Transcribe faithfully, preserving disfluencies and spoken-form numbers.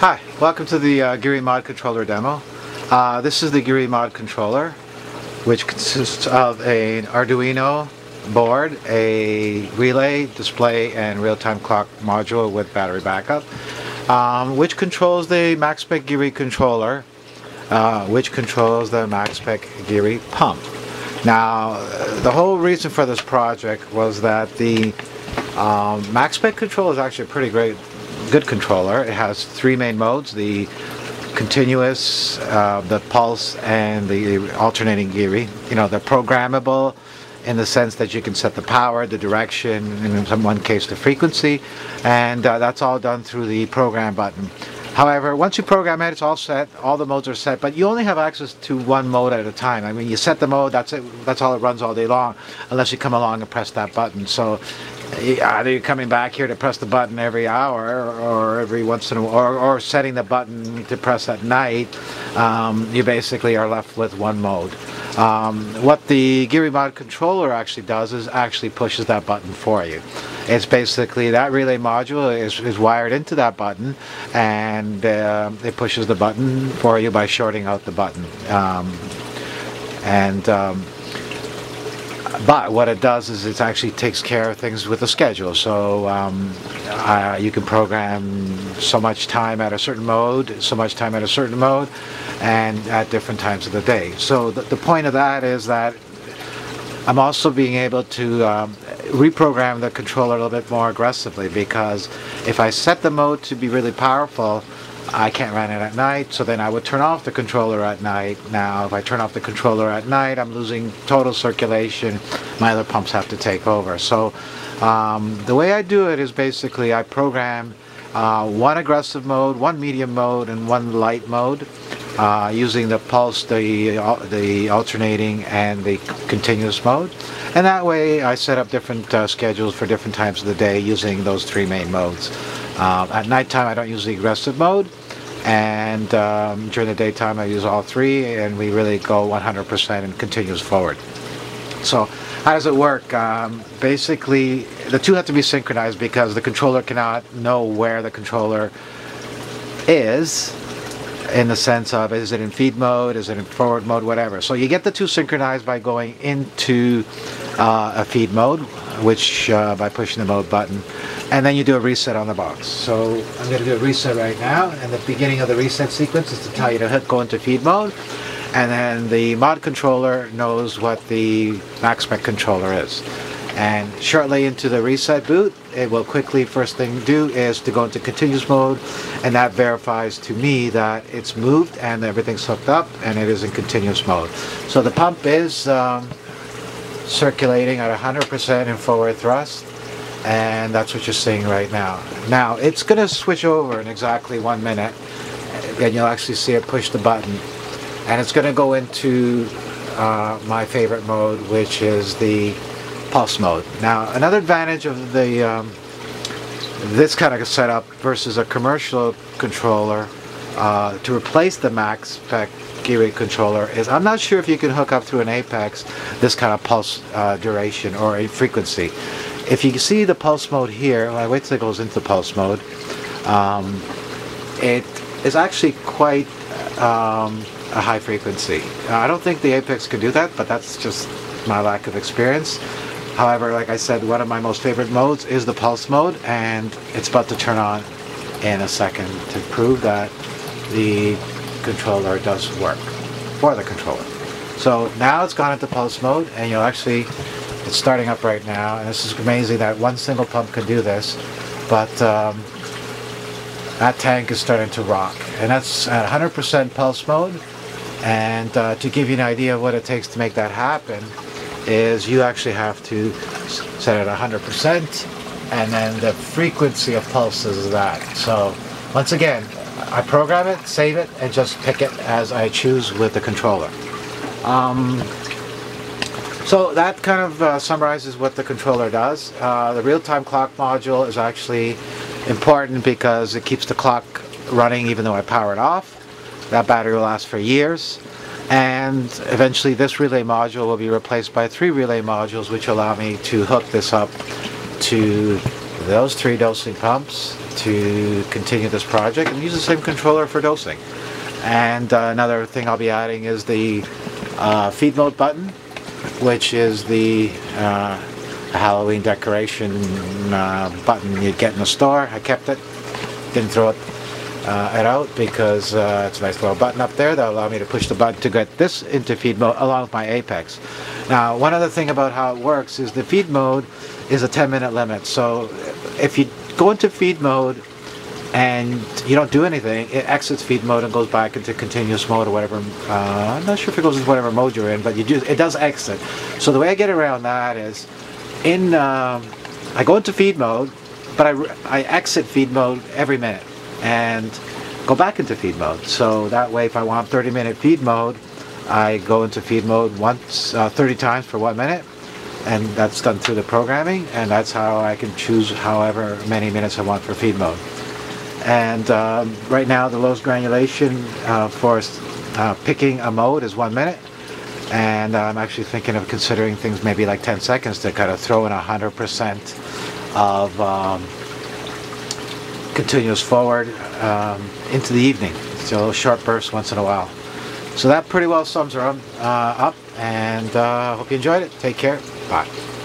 Hi, welcome to the uh, Gyre Mod Controller demo. Uh, this is the Gyre Mod Controller, which consists of an Arduino board, a relay, display, and real-time clock module with battery backup, um, which controls the Maxspect Gyre controller, uh, which controls the Maxspect Gyre pump. Now, the whole reason for this project was that the um, Maxspect controller is actually a pretty great good controller. It has three main modes: the continuous, uh, the pulse, and the alternating Gyre. You know, they're programmable in the sense that you can set the power, the direction, and in one case the frequency, and uh, that's all done through the program button. However, once you program it, it's all set, all the modes are set, but you only have access to one mode at a time. I mean, you set the mode, that's it, that's all it runs all day long, unless you come along and press that button. So either you're coming back here to press the button every hour, or every once in a while, or, or setting the button to press at night, um, you basically are left with one mode. Um, what the Gyre Mod Controller actually does is actually pushes that button for you. It's basically that relay module is, is wired into that button, and uh, it pushes the button for you by shorting out the button. Um, and um, But what it does is it actually takes care of things with a schedule. So um, uh, you can program so much time at a certain mode, so much time at a certain mode, and at different times of the day. So th the point of that is that I'm also being able to um, reprogram the controller a little bit more aggressively, because if I set the mode to be really powerful, I can't run it at night, so then I would turn off the controller at night. Now, if I turn off the controller at night, I'm losing total circulation. My other pumps have to take over. So um, the way I do it is basically I program uh, one aggressive mode, one medium mode, and one light mode uh, using the pulse, the, uh, the alternating, and the continuous mode. And that way I set up different uh, schedules for different times of the day using those three main modes. Uh, at nighttime, I don't use the aggressive mode, and um, during the daytime I use all three, and we really go one hundred percent and continues forward. So how does it work? Um, basically the two have to be synchronized, because the controller cannot know where the controller is, in the sense of, is it in feed mode, is it in forward mode, whatever. So you get the two synchronized by going into uh, a feed mode, which uh, by pushing the mode button, and then you do a reset on the box. So I'm going to do a reset right now, and the beginning of the reset sequence is to tell you to hit go into feed mode, and then the mod controller knows what the Maxspect controller is. And shortly into the reset boot, it will quickly, first thing to do is to go into continuous mode, and that verifies to me that it's moved and everything's hooked up and it is in continuous mode. So the pump is um, circulating at one hundred percent in forward thrust, and that's what you're seeing right now. Now it's going to switch over in exactly one minute, and you'll actually see it push the button, and it's going to go into uh, my favorite mode, which is the pulse mode. Now, another advantage of the um, this kind of setup versus a commercial controller uh, to replace the Maxspect Gyre controller is I'm not sure if you can hook up through an Apex this kind of pulse uh, duration or a frequency. If you see the pulse mode here, when I wait till it goes into the pulse mode, um, it is actually quite um, a high frequency. Uh, I don't think the Apex could do that, but that's just my lack of experience. However, like I said, one of my most favorite modes is the pulse mode, and it's about to turn on in a second to prove that the controller does work for the controller. So now it's gone into pulse mode, and you'll actually, it's starting up right now, and this is amazing that one single pump can do this, but um, that tank is starting to rock, and that's at one hundred percent pulse mode. And uh, to give you an idea of what it takes to make that happen is you actually have to set it one hundred percent, and then the frequency of pulses is that. So once again, I program it, save it, and just pick it as I choose with the controller. Um, so that kind of uh, summarizes what the controller does. Uh, the real-time clock module is actually important because it keeps the clock running even though I power it off. That battery will last for years, and eventually this relay module will be replaced by three relay modules, which allow me to hook this up to those three dosing pumps to continue this project, and use the same controller for dosing. And uh, another thing I'll be adding is the uh, feed mode button, which is the uh, Halloween decoration uh, button you get in the store. I kept it, didn't throw it, uh, it out, because uh, it's a nice little button up there that'll allow me to push the button to get this into feed mode along with my Apex. Now, one other thing about how it works is the feed mode is a ten minute limit, so if you go into feed mode and you don't do anything, it exits feed mode and goes back into continuous mode or whatever. Uh, I'm not sure if it goes into whatever mode you're in, but you do, it does exit. So the way I get around that is, in um, I go into feed mode, but I, I exit feed mode every minute and go back into feed mode. So that way, if I want thirty minute feed mode, I go into feed mode once, uh, thirty times for one minute. And that's done through the programming, and that's how I can choose however many minutes I want for feed mode. And um, right now the lowest granulation uh, for uh, picking a mode is one minute, and I'm actually thinking of considering things maybe like ten seconds to kind of throw in one hundred percent of um, continuous forward um, into the evening, so a little short burst once in a while. So that pretty well sums her up, uh, up and I uh, hope you enjoyed it. Take care. Bye.